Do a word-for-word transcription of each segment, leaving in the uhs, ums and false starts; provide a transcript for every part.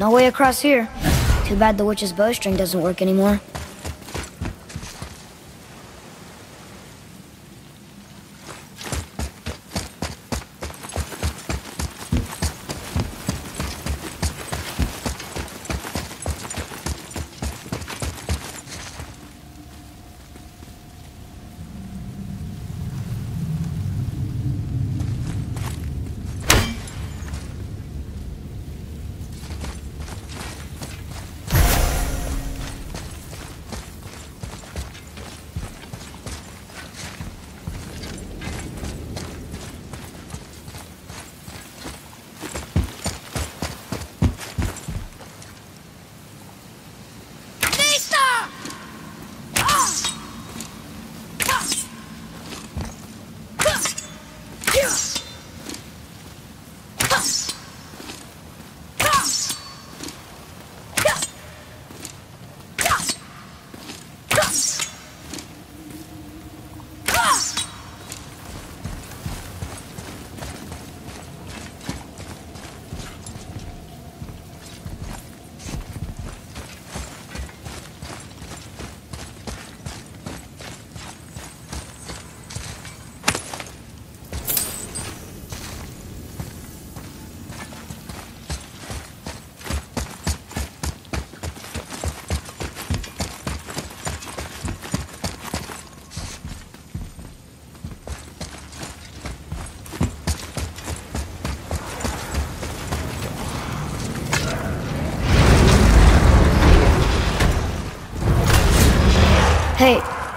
No way across here. Too bad the witch's bowstring doesn't work anymore.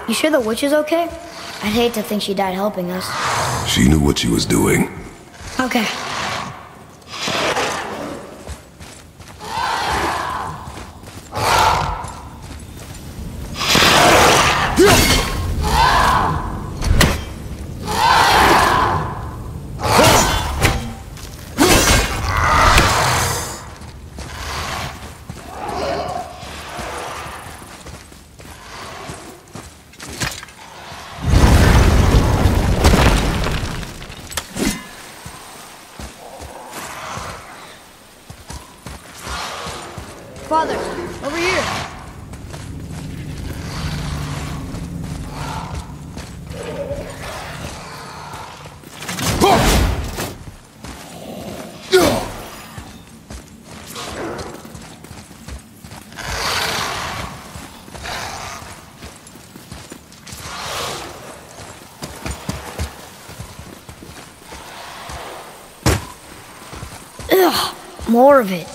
You sure the witch is okay? I'd hate to think she died helping us. She knew what she was doing. Okay. More of it.